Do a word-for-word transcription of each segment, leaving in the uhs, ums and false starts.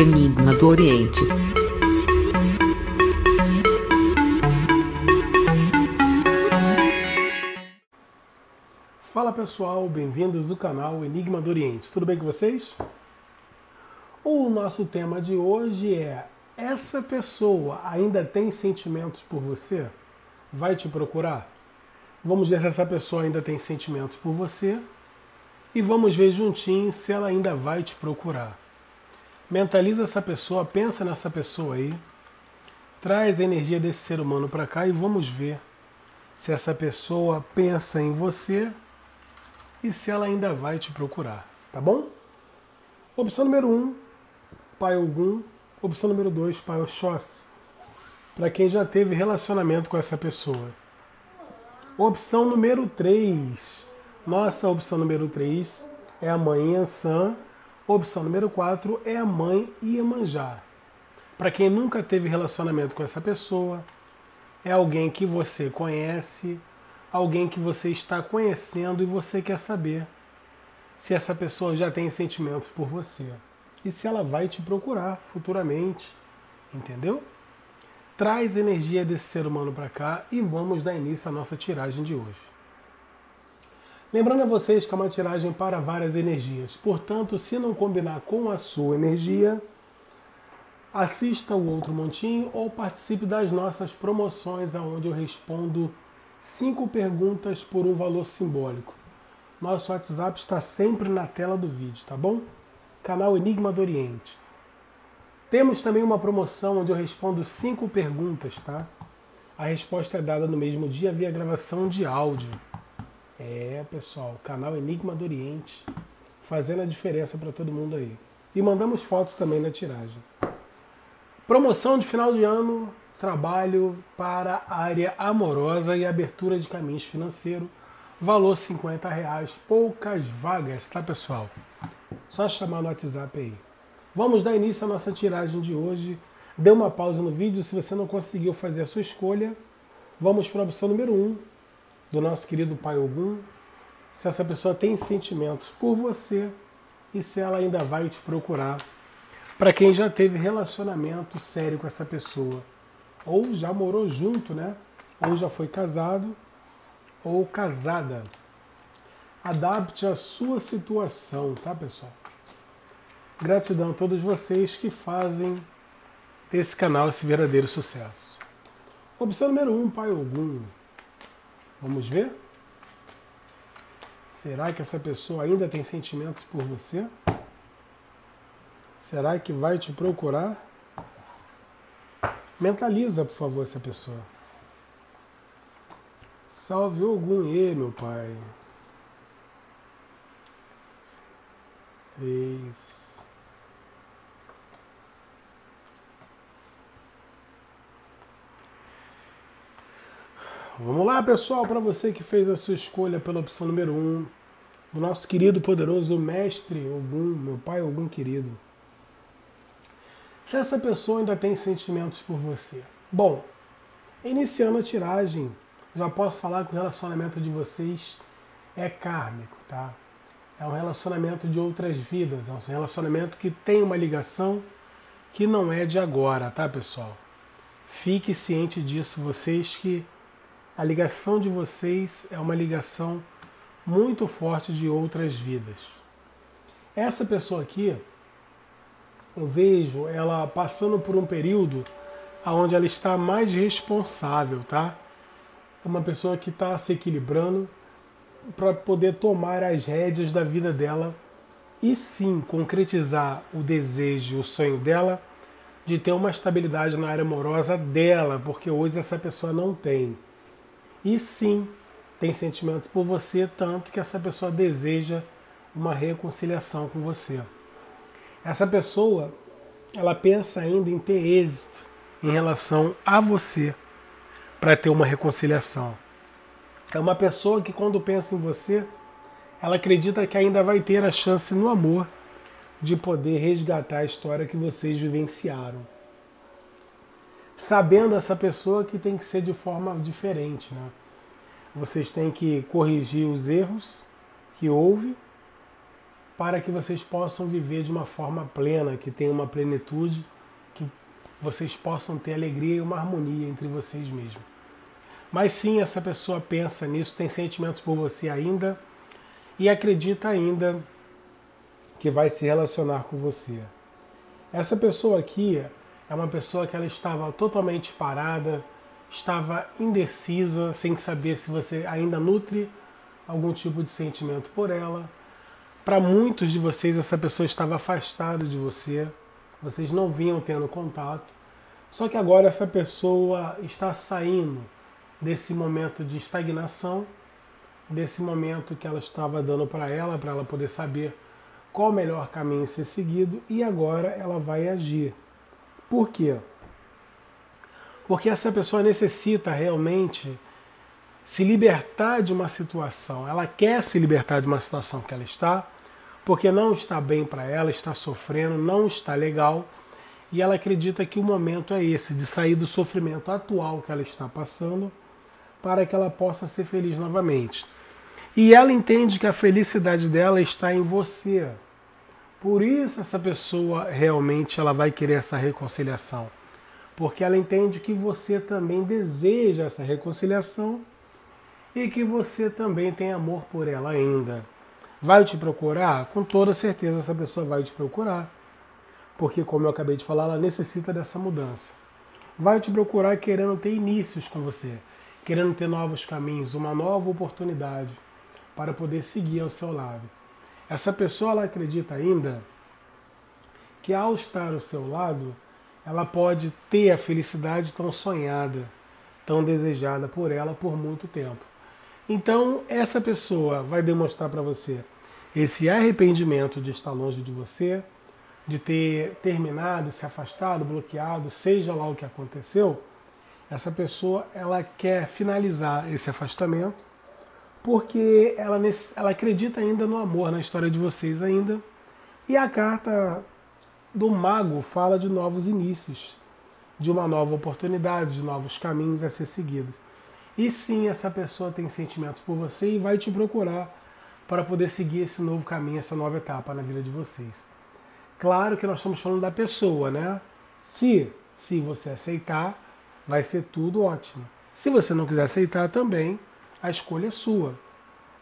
Enigma do Oriente. Fala pessoal, bem-vindos ao canal Enigma do Oriente. Tudo bem com vocês? O nosso tema de hoje é: essa pessoa ainda tem sentimentos por você? Vai te procurar? Vamos ver se essa pessoa ainda tem sentimentos por você e vamos ver juntinho se ela ainda vai te procurar. Mentaliza essa pessoa, pensa nessa pessoa aí, traz a energia desse ser humano para cá e vamos ver se essa pessoa pensa em você e se ela ainda vai te procurar, tá bom? Opção número um, Pai Ogum. Opção número dois, Pai Oxóssi. Para quem já teve relacionamento com essa pessoa. Opção número três. Nossa opção número três é a Mãe Ansan. Opção número quatro é a Mãe Iemanjá. Para quem nunca teve relacionamento com essa pessoa, é alguém que você conhece, alguém que você está conhecendo e você quer saber se essa pessoa já tem sentimentos por você e se ela vai te procurar futuramente, entendeu? Traz energia desse ser humano para cá e vamos dar início à nossa tiragem de hoje. Lembrando a vocês que é uma tiragem para várias energias, portanto, se não combinar com a sua energia, assista o outro montinho ou participe das nossas promoções, onde eu respondo cinco perguntas por um valor simbólico. Nosso WhatsApp está sempre na tela do vídeo, tá bom? Canal Enigma do Oriente. Temos também uma promoção onde eu respondo cinco perguntas, tá? A resposta é dada no mesmo dia via gravação de áudio. É, pessoal, canal Enigma do Oriente, fazendo a diferença para todo mundo aí. E mandamos fotos também na tiragem. Promoção de final de ano, trabalho para a área amorosa e abertura de caminhos financeiros, valor cinquenta reais, poucas vagas, tá, pessoal? Só chamar no WhatsApp aí. Vamos dar início à nossa tiragem de hoje. Dê uma pausa no vídeo se você não conseguiu fazer a sua escolha. Vamos para a opção número um, do nosso querido Pai Ogum. Se essa pessoa tem sentimentos por você e se ela ainda vai te procurar. Para quem já teve relacionamento sério com essa pessoa, ou já morou junto, né? Ou já foi casado ou casada. Adapte a sua situação, tá, pessoal? Gratidão a todos vocês que fazem desse canal esse verdadeiro sucesso. Opção número um, Pai Ogum. Vamos ver? Será que essa pessoa ainda tem sentimentos por você? Será que vai te procurar? Mentaliza, por favor, essa pessoa. Salve Ogum, e meu pai. Três. Vamos lá, pessoal, para você que fez a sua escolha pela opção número um, do nosso querido, poderoso mestre Ogum, meu pai Ogum querido. Se essa pessoa ainda tem sentimentos por você. Bom, iniciando a tiragem, já posso falar que o relacionamento de vocês é kármico, tá? É um relacionamento de outras vidas, é um relacionamento que tem uma ligação que não é de agora, tá, pessoal? Fique ciente disso, vocês, que a ligação de vocês é uma ligação muito forte de outras vidas. Essa pessoa aqui, eu vejo ela passando por um período onde ela está mais responsável, tá? É uma pessoa que está se equilibrando para poder tomar as rédeas da vida dela e sim concretizar o desejo, o sonho dela de ter uma estabilidade na área amorosa dela, porque hoje essa pessoa não tem. E sim, tem sentimentos por você, tanto que essa pessoa deseja uma reconciliação com você. Essa pessoa, ela pensa ainda em ter êxito em relação a você para ter uma reconciliação. É uma pessoa que, quando pensa em você, ela acredita que ainda vai ter a chance no amor de poder resgatar a história que vocês vivenciaram. Sabendo essa pessoa que tem que ser de forma diferente, né? Vocês têm que corrigir os erros que houve para que vocês possam viver de uma forma plena, que tenha uma plenitude, que vocês possam ter alegria e uma harmonia entre vocês mesmos. Mas sim, essa pessoa pensa nisso, tem sentimentos por você ainda e acredita ainda que vai se relacionar com você. Essa pessoa aqui é uma pessoa que ela estava totalmente parada, estava indecisa, sem saber se você ainda nutre algum tipo de sentimento por ela. Para muitos de vocês, essa pessoa estava afastada de você, vocês não vinham tendo contato. Só que agora essa pessoa está saindo desse momento de estagnação, desse momento que ela estava dando para ela, para ela poder saber qual o melhor caminho a ser seguido, e agora ela vai agir. Por quê? Porque essa pessoa necessita realmente se libertar de uma situação. Ela quer se libertar de uma situação que ela está, porque não está bem para ela, está sofrendo, não está legal, e ela acredita que o momento é esse, de sair do sofrimento atual que ela está passando, para que ela possa ser feliz novamente. E ela entende que a felicidade dela está em você. Por isso essa pessoa realmente ela vai querer essa reconciliação. Porque ela entende que você também deseja essa reconciliação e que você também tem amor por ela ainda. Vai te procurar? Com toda certeza essa pessoa vai te procurar. Porque, como eu acabei de falar, ela necessita dessa mudança. Vai te procurar querendo ter inícios com você, querendo ter novos caminhos, uma nova oportunidade para poder seguir ao seu lado. Essa pessoa ela acredita ainda que ao estar ao seu lado, ela pode ter a felicidade tão sonhada, tão desejada por ela por muito tempo. Então essa pessoa vai demonstrar para você esse arrependimento de estar longe de você, de ter terminado, se afastado, bloqueado, seja lá o que aconteceu. Essa pessoa ela quer finalizar esse afastamento porque ela, ela acredita ainda no amor, na história de vocês ainda. E a carta do Mago fala de novos inícios, de uma nova oportunidade, de novos caminhos a ser seguidos. E sim, essa pessoa tem sentimentos por você e vai te procurar para poder seguir esse novo caminho, essa nova etapa na vida de vocês. Claro que nós estamos falando da pessoa, né? Se, se você aceitar, vai ser tudo ótimo. Se você não quiser aceitar também, a escolha é sua.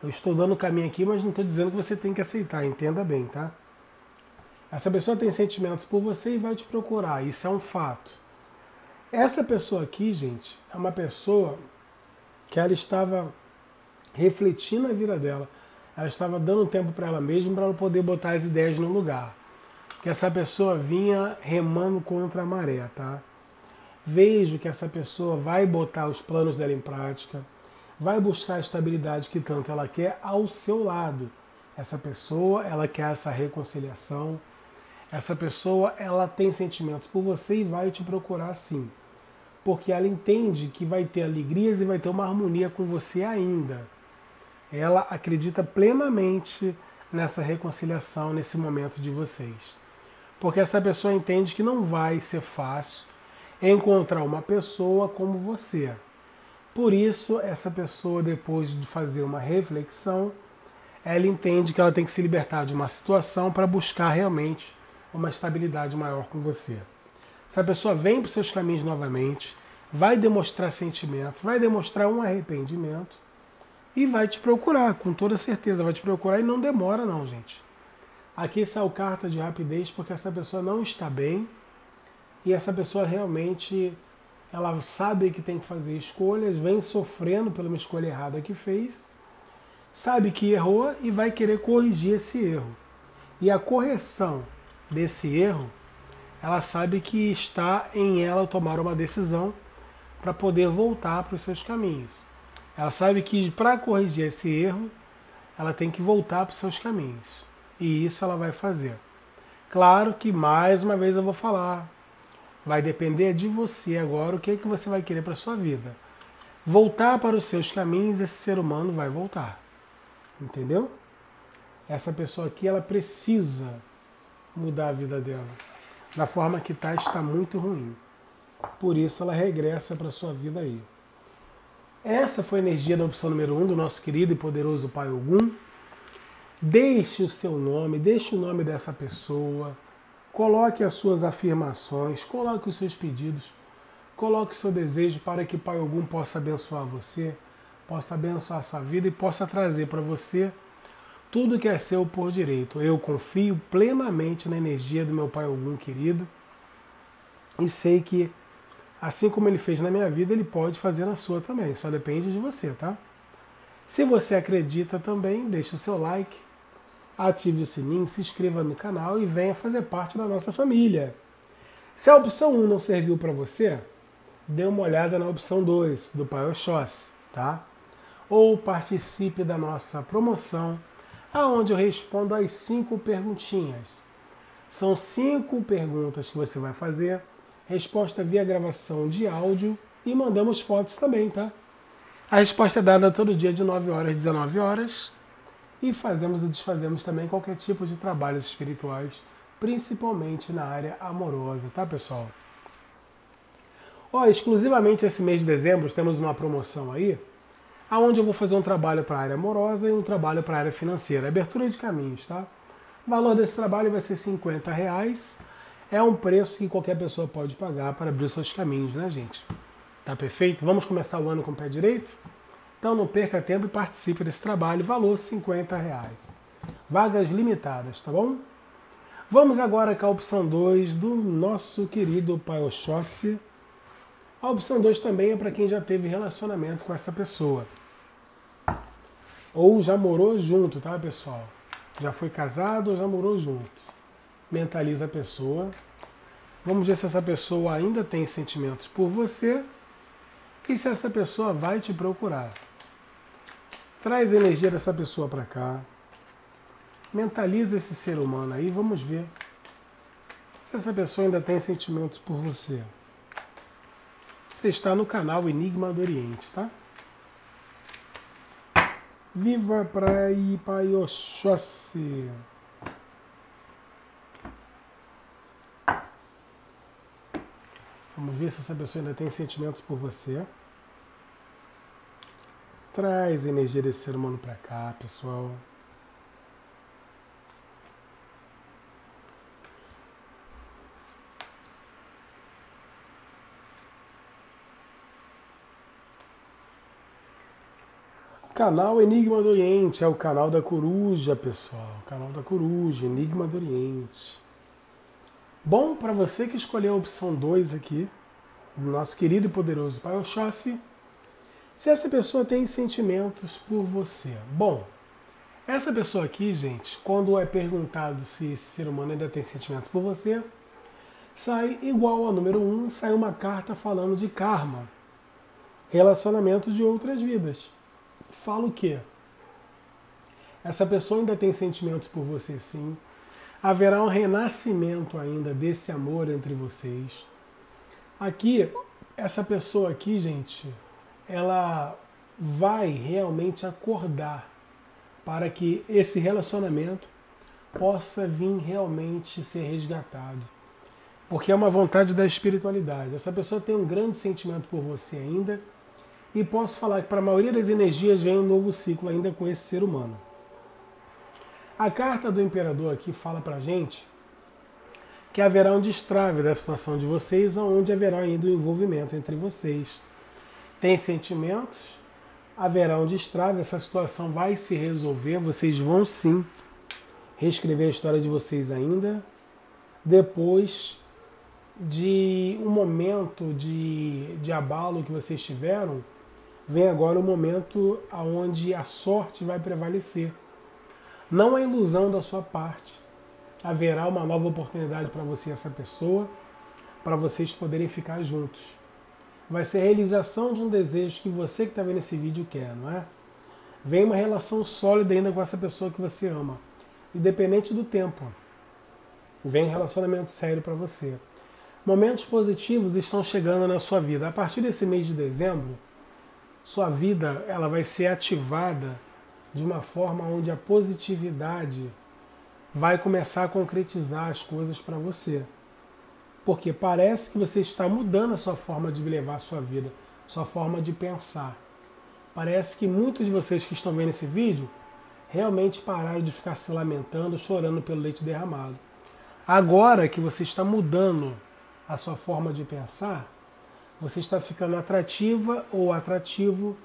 Eu estou dando o caminho aqui, mas não estou dizendo que você tem que aceitar, entenda bem, tá? Essa pessoa tem sentimentos por você e vai te procurar, isso é um fato. Essa pessoa aqui, gente, é uma pessoa que ela estava refletindo a vida dela. Ela estava dando tempo para ela mesma, para ela poder botar as ideias no lugar. Porque essa pessoa vinha remando contra a maré, tá? Vejo que essa pessoa vai botar os planos dela em prática, vai buscar a estabilidade que tanto ela quer ao seu lado. Essa pessoa, ela quer essa reconciliação, essa pessoa, ela tem sentimentos por você e vai te procurar sim. Porque ela entende que vai ter alegrias e vai ter uma harmonia com você ainda. Ela acredita plenamente nessa reconciliação, nesse momento de vocês. Porque essa pessoa entende que não vai ser fácil encontrar uma pessoa como você. Por isso, essa pessoa, depois de fazer uma reflexão, ela entende que ela tem que se libertar de uma situação para buscar realmente uma estabilidade maior com você. Essa pessoa vem para os seus caminhos novamente, vai demonstrar sentimentos, vai demonstrar um arrependimento e vai te procurar, com toda certeza. Vai te procurar e não demora não, gente. Aqui saiu carta de rapidez porque essa pessoa não está bem. E essa pessoa realmente, ela sabe que tem que fazer escolhas, vem sofrendo pela uma escolha errada que fez, sabe que errou e vai querer corrigir esse erro. E a correção desse erro, ela sabe que está em ela tomar uma decisão para poder voltar para os seus caminhos. Ela sabe que para corrigir esse erro, ela tem que voltar para os seus caminhos. E isso ela vai fazer. Claro que, mais uma vez eu vou falar, vai depender de você agora o que é que você vai querer para sua vida. Voltar para os seus caminhos, esse ser humano vai voltar. Entendeu? Essa pessoa aqui, ela precisa mudar a vida dela. Da forma que está, está muito ruim. Por isso ela regressa para sua vida aí. Essa foi a energia da opção número um do nosso querido e poderoso Pai Ogum. Deixe o seu nome, deixe o nome dessa pessoa, coloque as suas afirmações, coloque os seus pedidos, coloque o seu desejo para que Pai Ogum possa abençoar você, possa abençoar a sua vida e possa trazer para você tudo que é seu por direito. Eu confio plenamente na energia do meu Pai Ogum querido e sei que, assim como ele fez na minha vida, ele pode fazer na sua também, só depende de você, tá? Se você acredita também, deixe o seu like, ative o sininho, se inscreva no canal e venha fazer parte da nossa família. Se a opção um não serviu para você, dê uma olhada na opção dois do Pai Oxóssi, tá? Ou participe da nossa promoção, aonde eu respondo as cinco perguntinhas. São cinco perguntas que você vai fazer, resposta via gravação de áudio e mandamos fotos também, tá? A resposta é dada todo dia de nove horas às dezenove horas e fazemos e desfazemos também qualquer tipo de trabalhos espirituais, principalmente na área amorosa, tá, pessoal? Ó, exclusivamente esse mês de dezembro temos uma promoção aí, aonde eu vou fazer um trabalho para a área amorosa e um trabalho para a área financeira, abertura de caminhos, tá? O valor desse trabalho vai ser cinquenta reais, é um preço que qualquer pessoa pode pagar para abrir seus caminhos, né, gente? Tá perfeito? Vamos começar o ano com o pé direito? Então não perca tempo e participe desse trabalho, valor cinquenta reais. Vagas limitadas, tá bom? Vamos agora com a opção dois do nosso querido Pai Oxóssi. A opção dois também é para quem já teve relacionamento com essa pessoa. Ou já morou junto, tá, pessoal? Já foi casado ou já morou junto. Mentaliza a pessoa. Vamos ver se essa pessoa ainda tem sentimentos por você. E se essa pessoa vai te procurar? Traz a energia dessa pessoa para cá. Mentaliza esse ser humano aí. Vamos ver se essa pessoa ainda tem sentimentos por você. Você está no canal Enigma do Oriente, tá? Viva Praí, Pai Oxóssi! Vamos ver se essa pessoa ainda tem sentimentos por você. Traz a energia desse ser humano para cá, pessoal. Canal Enigma do Oriente é o canal da coruja, pessoal. Canal da coruja, Enigma do Oriente. Bom, para você que escolheu a opção dois aqui, do nosso querido e poderoso Pai Oxóssi, se essa pessoa tem sentimentos por você. Bom, essa pessoa aqui, gente, quando é perguntado se esse ser humano ainda tem sentimentos por você, sai igual a número um, sai uma carta falando de karma, relacionamento de outras vidas. Fala o quê? Essa pessoa ainda tem sentimentos por você, sim. Haverá um renascimento ainda desse amor entre vocês. Aqui, essa pessoa aqui, gente, ela vai realmente acordar para que esse relacionamento possa vir realmente ser resgatado. Porque é uma vontade da espiritualidade. Essa pessoa tem um grande sentimento por você ainda e posso falar que para a maioria das energias vem um novo ciclo ainda com esse ser humano. A carta do imperador aqui fala pra gente que haverá um destrave da situação de vocês, onde haverá ainda um envolvimento entre vocês. Tem sentimentos, haverá um destrave, essa situação vai se resolver, vocês vão sim reescrever a história de vocês ainda, depois de um momento de, de abalo que vocês tiveram, vem agora o momento onde a sorte vai prevalecer. Não é ilusão da sua parte. Haverá uma nova oportunidade para você e essa pessoa, para vocês poderem ficar juntos. Vai ser a realização de um desejo que você que está vendo esse vídeo quer, não é? Vem uma relação sólida ainda com essa pessoa que você ama. Independente do tempo. Vem um relacionamento sério para você. Momentos positivos estão chegando na sua vida. A partir desse mês de dezembro, sua vida ela vai ser ativada de uma forma onde a positividade vai começar a concretizar as coisas para você. Porque parece que você está mudando a sua forma de levar a sua vida, sua forma de pensar. Parece que muitos de vocês que estão vendo esse vídeo realmente parar de ficar se lamentando, chorando pelo leite derramado. Agora que você está mudando a sua forma de pensar, você está ficando atrativa ou atrativo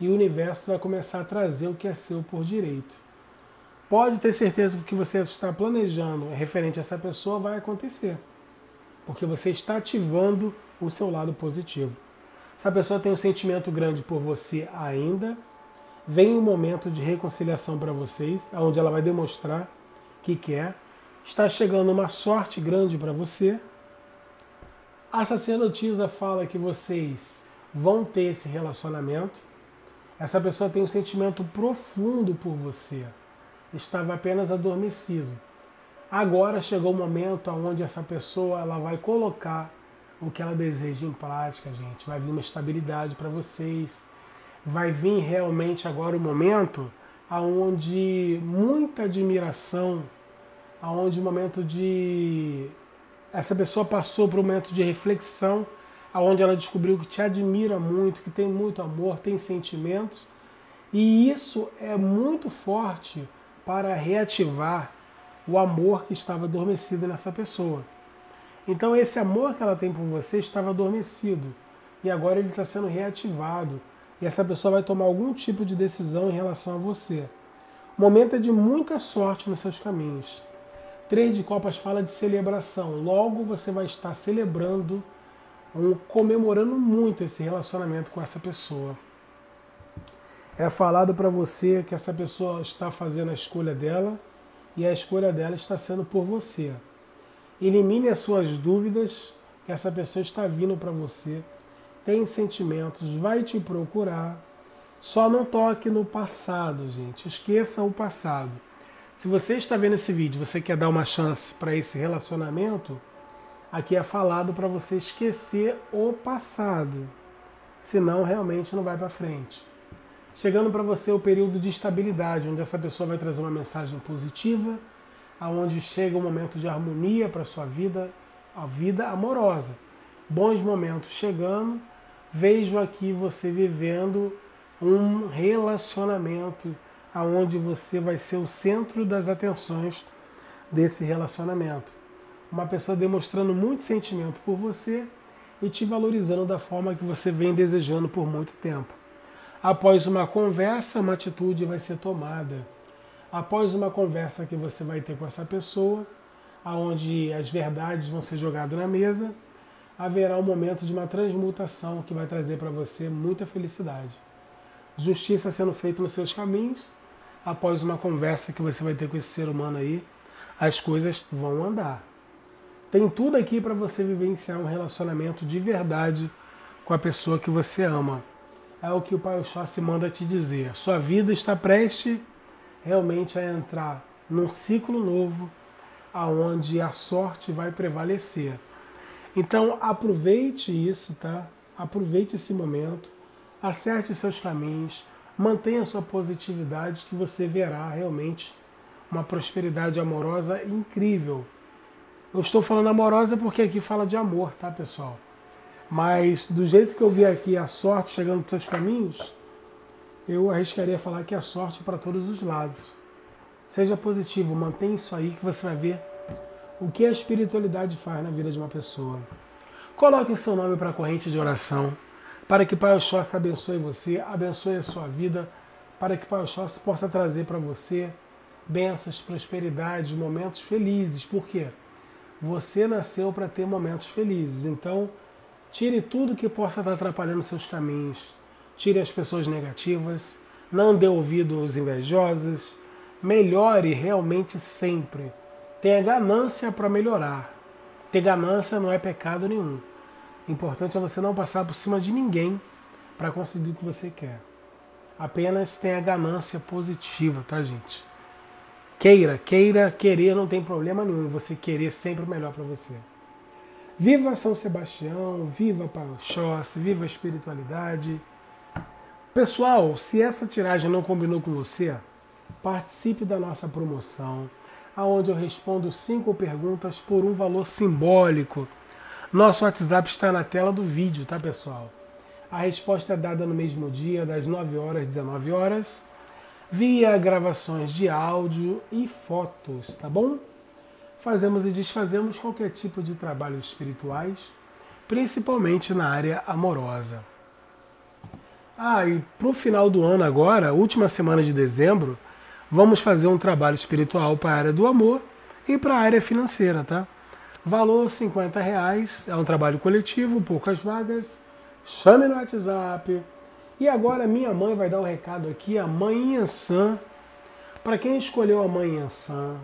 e o universo vai começar a trazer o que é seu por direito. Pode ter certeza que o que você está planejando referente a essa pessoa vai acontecer, porque você está ativando o seu lado positivo. Essa pessoa tem um sentimento grande por você ainda, vem um momento de reconciliação para vocês, onde ela vai demonstrar que quer, está chegando uma sorte grande para você. A sacerdotisa fala que vocês vão ter esse relacionamento. Essa pessoa tem um sentimento profundo por você, estava apenas adormecido. Agora chegou o momento onde essa pessoa ela vai colocar o que ela deseja em prática, gente. Vai vir uma estabilidade para vocês. Vai vir realmente agora o momento onde muita admiração, onde o momento de... Essa pessoa passou por um momento de reflexão, onde ela descobriu que te admira muito, que tem muito amor, tem sentimentos. E isso é muito forte para reativar o amor que estava adormecido nessa pessoa. Então esse amor que ela tem por você estava adormecido e agora ele está sendo reativado. E essa pessoa vai tomar algum tipo de decisão em relação a você. O momento é de muita sorte nos seus caminhos. Três de Copas fala de celebração. Logo você vai estar celebrando ou comemorando muito esse relacionamento com essa pessoa. É falado para você que essa pessoa está fazendo a escolha dela e a escolha dela está sendo por você. Elimine as suas dúvidas, que essa pessoa está vindo para você, tem sentimentos, vai te procurar. Só não toque no passado, gente. Esqueça o passado. Se você está vendo esse vídeo, você quer dar uma chance para esse relacionamento, aqui é falado para você esquecer o passado. Senão, realmente não vai para frente. Chegando para você o período de estabilidade, onde essa pessoa vai trazer uma mensagem positiva, aonde chega um momento de harmonia para sua vida, a vida amorosa. Bons momentos chegando, vejo aqui você vivendo um relacionamento aonde você vai ser o centro das atenções desse relacionamento. Uma pessoa demonstrando muito sentimento por você e te valorizando da forma que você vem desejando por muito tempo. Após uma conversa, uma atitude vai ser tomada. Após uma conversa que você vai ter com essa pessoa, onde as verdades vão ser jogadas na mesa, haverá um momento de uma transmutação que vai trazer para você muita felicidade. Justiça sendo feita nos seus caminhos, após uma conversa que você vai ter com esse ser humano aí, as coisas vão andar. Tem tudo aqui para você vivenciar um relacionamento de verdade com a pessoa que você ama. É o que o Pai Oxóssi manda te dizer. Sua vida está prestes realmente a entrar num ciclo novo, aonde a sorte vai prevalecer. Então aproveite isso, tá? Aproveite esse momento, acerte seus caminhos, mantenha sua positividade que você verá realmente uma prosperidade amorosa incrível. Eu estou falando amorosa porque aqui fala de amor, tá, pessoal? Mas do jeito que eu vi aqui a sorte chegando nos seus caminhos, eu arriscaria falar que é sorte para todos os lados. Seja positivo, mantenha isso aí que você vai ver o que a espiritualidade faz na vida de uma pessoa. Coloque o seu nome para a corrente de oração, para que Pai Oxóssi abençoe você, abençoe a sua vida, para que Pai Oxóssi possa trazer para você bênçãos, prosperidade, momentos felizes. Por quê? Você nasceu para ter momentos felizes. Então, tire tudo que possa estar atrapalhando seus caminhos. Tire as pessoas negativas, não dê ouvido aos invejosos, melhore realmente sempre. Tenha ganância para melhorar. Ter ganância não é pecado nenhum. O importante é você não passar por cima de ninguém para conseguir o que você quer. Apenas tenha ganância positiva, tá, gente? Queira, queira, querer não tem problema nenhum. Você querer sempre o melhor para você. Viva São Sebastião, viva Pai Oxóssi, viva a espiritualidade. Pessoal, se essa tiragem não combinou com você, participe da nossa promoção, onde eu respondo cinco perguntas por um valor simbólico. Nosso WhatsApp está na tela do vídeo, tá, pessoal? A resposta é dada no mesmo dia, das nove horas às dezenove horas. via gravações de áudio e fotos, tá bom? Fazemos e desfazemos qualquer tipo de trabalhos espirituais, principalmente na área amorosa. Ah, e para o final do ano agora, última semana de dezembro, vamos fazer um trabalho espiritual para a área do amor e para a área financeira, tá? Valor cinquenta reais, é um trabalho coletivo, poucas vagas, chame no WhatsApp. E agora minha mãe vai dar um recado aqui, a Mãe Ansan. Para quem escolheu a Mãe Ansan,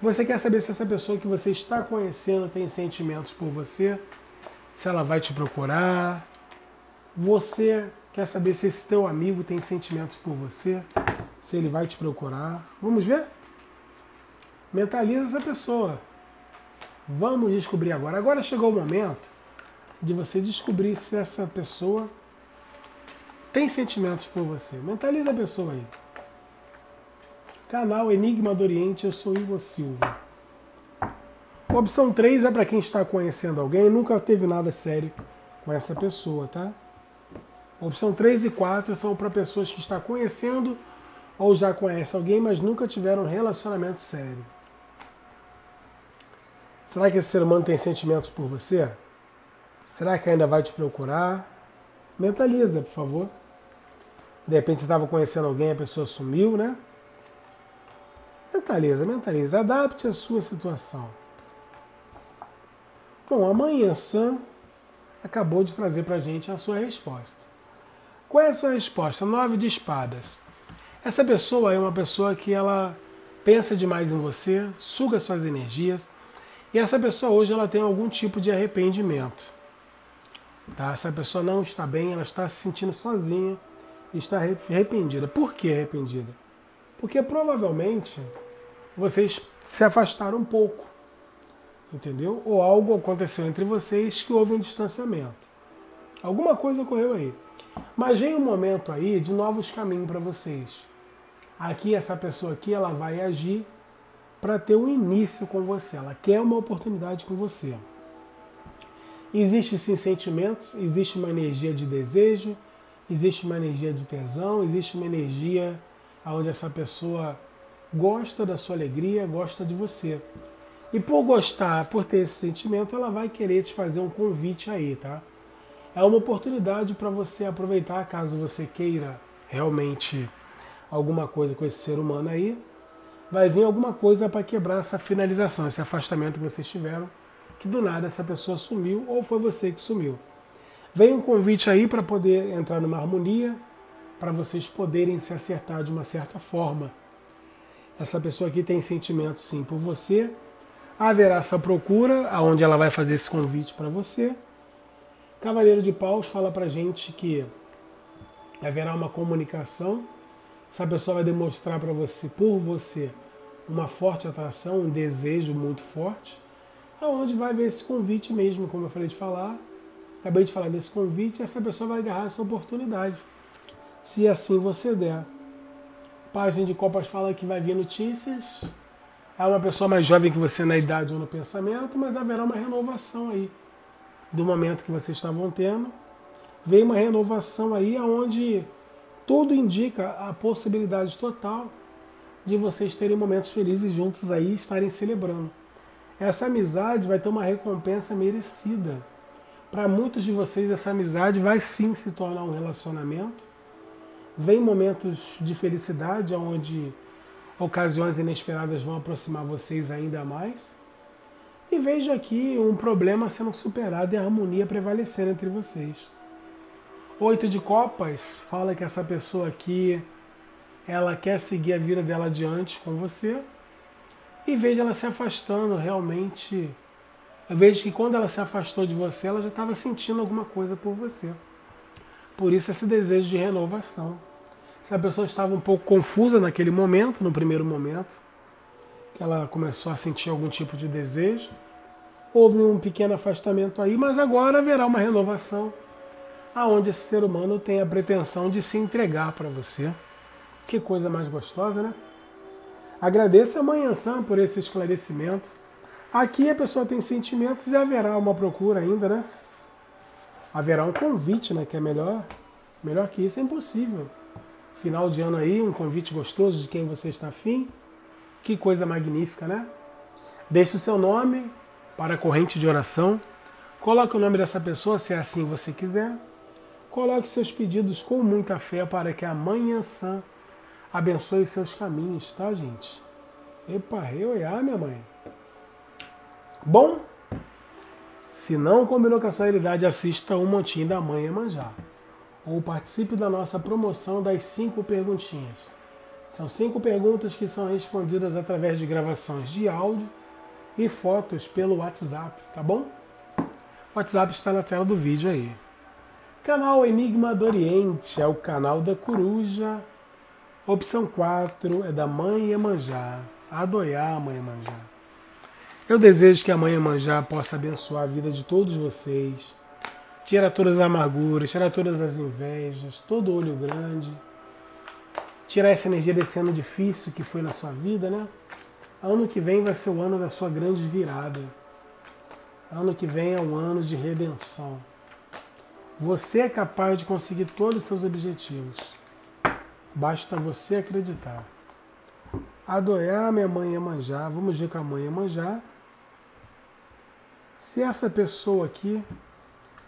você quer saber se essa pessoa que você está conhecendo tem sentimentos por você? Se ela vai te procurar? Você quer saber se esse teu amigo tem sentimentos por você? Se ele vai te procurar? Vamos ver? Mentaliza essa pessoa. Vamos descobrir agora. Agora chegou o momento de você descobrir se essa pessoa tem sentimentos por você. Mentaliza a pessoa aí. Canal Enigma do Oriente, eu sou Igor Silva. Opção três é para quem está conhecendo alguém e nunca teve nada sério com essa pessoa, tá? Opção três e quatro são para pessoas que estão conhecendo ou já conhecem alguém, mas nunca tiveram um relacionamento sério. Será que esse ser humano tem sentimentos por você? Será que ainda vai te procurar? Mentaliza, por favor. De repente você estava conhecendo alguém, a pessoa sumiu, né? Mentaliza, mentaliza. Adapte a sua situação. Bom, a Mãe Ansan acabou de trazer para a gente a sua resposta. Qual é a sua resposta? Nove de espadas. Essa pessoa é uma pessoa que ela pensa demais em você, suga suas energias, e essa pessoa hoje ela tem algum tipo de arrependimento. Tá? Essa pessoa não está bem, ela está se sentindo sozinha, está arrependida. Por que arrependida? Porque provavelmente vocês se afastaram um pouco, entendeu? Ou algo aconteceu entre vocês que houve um distanciamento. Alguma coisa ocorreu aí. Mas vem um momento aí de novos caminhos para vocês. Aqui, essa pessoa aqui, ela vai agir para ter um início com você. Ela quer uma oportunidade com você. Existem sim sentimentos, existe uma energia de desejo, existe uma energia de tesão, existe uma energia onde essa pessoa gosta da sua alegria, gosta de você. E por gostar, por ter esse sentimento, ela vai querer te fazer um convite aí, tá? É uma oportunidade para você aproveitar, caso você queira realmente alguma coisa com esse ser humano aí. Vai vir alguma coisa para quebrar essa finalização, esse afastamento que vocês tiveram, que do nada essa pessoa sumiu ou foi você que sumiu. Vem um convite aí para poder entrar numa harmonia, para vocês poderem se acertar de uma certa forma. Essa pessoa aqui tem sentimento sim por você. Haverá essa procura, aonde ela vai fazer esse convite para você. Cavaleiro de Paus fala pra gente que haverá uma comunicação. Essa pessoa vai demonstrar para você, por você, uma forte atração, um desejo muito forte, aonde vai ver esse convite mesmo, como eu falei de falar. Acabei de falar desse convite, essa pessoa vai agarrar essa oportunidade, se assim você der. Página de Copas fala que vai vir notícias. É uma pessoa mais jovem que você na idade ou no pensamento, mas haverá uma renovação aí do momento que vocês estavam tendo. Veio uma renovação aí onde tudo indica a possibilidade total de vocês terem momentos felizes juntos aí e estarem celebrando. Essa amizade vai ter uma recompensa merecida. Para muitos de vocês essa amizade vai sim se tornar um relacionamento. Vem momentos de felicidade onde ocasiões inesperadas vão aproximar vocês ainda mais. E vejo aqui um problema sendo superado e a harmonia prevalecendo entre vocês. Oito de Copas fala que essa pessoa aqui, ela quer seguir a vida dela adiante com você. E vejo ela se afastando realmente. Eu vejo que quando ela se afastou de você, ela já estava sentindo alguma coisa por você. Por isso esse desejo de renovação. Se a pessoa estava um pouco confusa naquele momento, no primeiro momento, que ela começou a sentir algum tipo de desejo, houve um pequeno afastamento aí, mas agora haverá uma renovação, aonde esse ser humano tem a pretensão de se entregar para você. Que coisa mais gostosa, né? Agradeço a Mãe Ansan por esse esclarecimento. Aqui a pessoa tem sentimentos e haverá uma procura ainda, né? Haverá um convite, né? Que é melhor, melhor que isso é impossível. Final de ano aí, um convite gostoso de quem você está afim. Que coisa magnífica, né? Deixe o seu nome para a corrente de oração. Coloque o nome dessa pessoa, se assim você quiser. Coloque seus pedidos com muita fé para que a Mãe Ansan abençoe os seus caminhos, tá, gente? Epa, eu e a minha mãe. Bom, se não combinou com a sua realidade, assista o Montinho da Mãe Iemanjá. Ou participe da nossa promoção das cinco perguntinhas. São cinco perguntas que são respondidas através de gravações de áudio e fotos pelo WhatsApp, tá bom? O WhatsApp está na tela do vídeo aí. Canal Enigma do Oriente é o canal da coruja. Opção quatro é da Mãe Iemanjá. Adoiá, Mãe Iemanjá. Eu desejo que a Mãe Iemanjá possa abençoar a vida de todos vocês. Tirar todas as amarguras, tirar todas as invejas, todo olho grande. Tirar essa energia desse ano difícil que foi na sua vida, né? Ano que vem vai ser o ano da sua grande virada. Ano que vem é um ano de redenção. Você é capaz de conseguir todos os seus objetivos. Basta você acreditar. Adorar minha Mãe Iemanjá. Vamos ver com a Mãe Iemanjá. Se essa pessoa aqui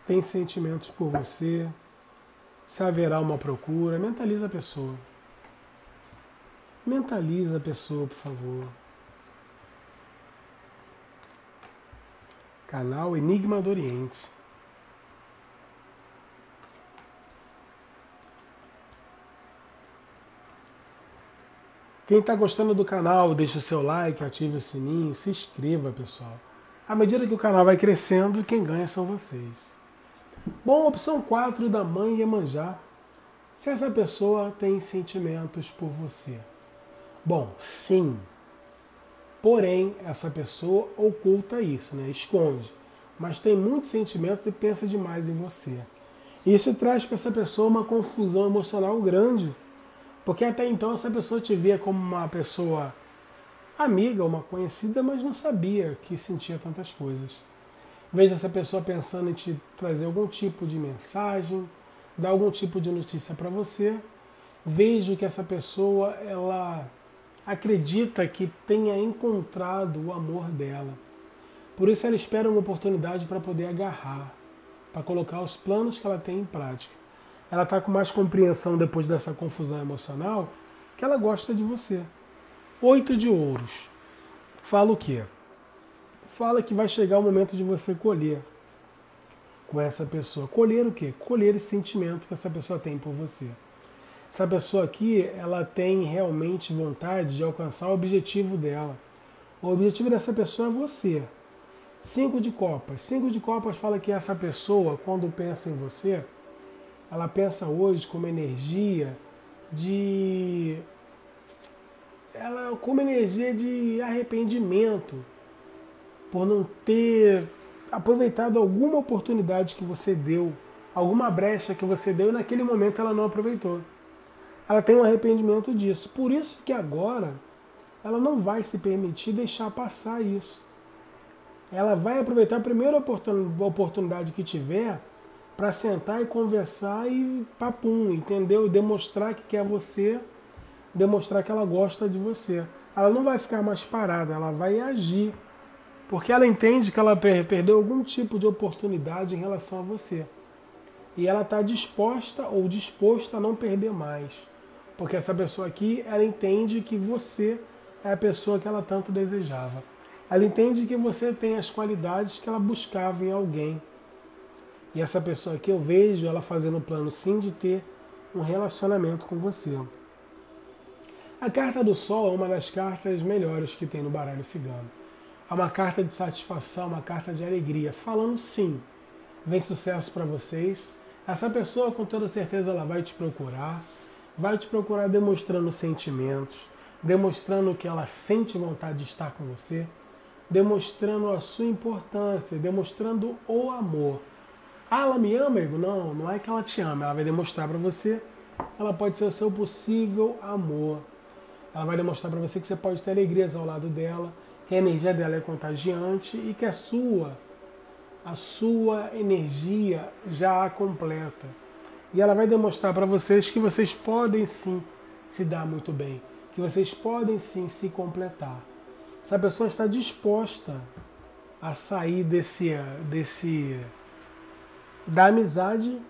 tem sentimentos por você, se haverá uma procura, mentaliza a pessoa. Mentaliza a pessoa, por favor. Canal Enigma do Oriente. Quem está gostando do canal, deixa o seu like, ative o sininho, se inscreva, pessoal. À medida que o canal vai crescendo, quem ganha são vocês. Bom, opção quatro da Mãe Iemanjá. Se essa pessoa tem sentimentos por você. Bom, sim. Porém, essa pessoa oculta isso, né? Esconde. Mas tem muitos sentimentos e pensa demais em você. Isso traz para essa pessoa uma confusão emocional grande. Porque até então essa pessoa te via como uma pessoa amiga, uma conhecida, mas não sabia que sentia tantas coisas. Veja essa pessoa pensando em te trazer algum tipo de mensagem, dar algum tipo de notícia para você. Vejo que essa pessoa, ela acredita que tenha encontrado o amor dela. Por isso ela espera uma oportunidade para poder agarrar, para colocar os planos que ela tem em prática. Ela está com mais compreensão depois dessa confusão emocional, que ela gosta de você. Oito de ouros. Fala o quê? Fala que vai chegar o momento de você colher com essa pessoa. Colher o quê? Colher esse sentimento que essa pessoa tem por você. Essa pessoa aqui, ela tem realmente vontade de alcançar o objetivo dela. O objetivo dessa pessoa é você. Cinco de copas. Cinco de copas fala que essa pessoa, quando pensa em você, ela pensa hoje como energia de... Ela como energia de arrependimento por não ter aproveitado alguma oportunidade que você deu, alguma brecha que você deu e naquele momento ela não aproveitou. Ela tem um arrependimento disso. Por isso que agora ela não vai se permitir deixar passar isso. Ela vai aproveitar a primeira oportunidade que tiver para sentar e conversar e papum, entendeu? Demonstrar que quer você, demonstrar que ela gosta de você. Ela não vai ficar mais parada, ela vai agir. Porque ela entende que ela perdeu algum tipo de oportunidade em relação a você. E ela está disposta ou disposta a não perder mais. Porque essa pessoa aqui, ela entende que você é a pessoa que ela tanto desejava. Ela entende que você tem as qualidades que ela buscava em alguém. E essa pessoa aqui, eu vejo ela fazendo o plano sim de ter um relacionamento com você. A carta do Sol é uma das cartas melhores que tem no baralho cigano. É uma carta de satisfação, uma carta de alegria. Falando sim, vem sucesso para vocês. Essa pessoa, com toda certeza, ela vai te procurar. Vai te procurar demonstrando sentimentos, demonstrando que ela sente vontade de estar com você, demonstrando a sua importância, demonstrando o amor. Ah, ela me ama, amigo? Não, não é que ela te ama. Ela vai demonstrar para você que ela pode ser o seu possível amor. Ela vai demonstrar para você que você pode ter alegrias ao lado dela, que a energia dela é contagiante e que a sua, a sua energia já a completa. E ela vai demonstrar para vocês que vocês podem sim se dar muito bem, que vocês podem sim se completar. Essa pessoa está disposta a sair desse, desse, da amizade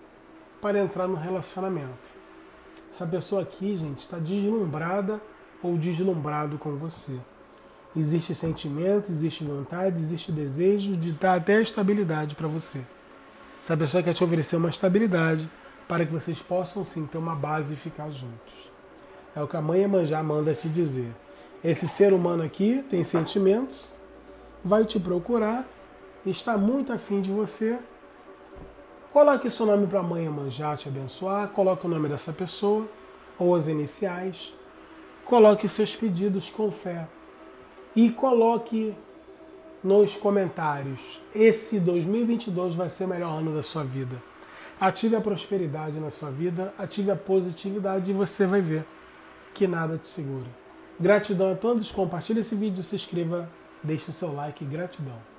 para entrar no relacionamento. Essa pessoa aqui, gente, está deslumbrada ou deslumbrado com você. Existe sentimento, existe vontade, existe desejo de dar até estabilidade para você. Essa pessoa quer te oferecer uma estabilidade para que vocês possam sim ter uma base e ficar juntos. É o que a Mãe Iemanjá manda te dizer. Esse ser humano aqui tem sentimentos, vai te procurar, está muito afim de você. Coloque seu nome para a Mãe Iemanjá te abençoar, coloque o nome dessa pessoa, ou as iniciais, coloque seus pedidos com fé. E coloque nos comentários, esse dois mil e vinte e dois vai ser o melhor ano da sua vida. Ative a prosperidade na sua vida, ative a positividade e você vai ver que nada te segura. Gratidão a todos, compartilhe esse vídeo, se inscreva, deixe seu like, gratidão.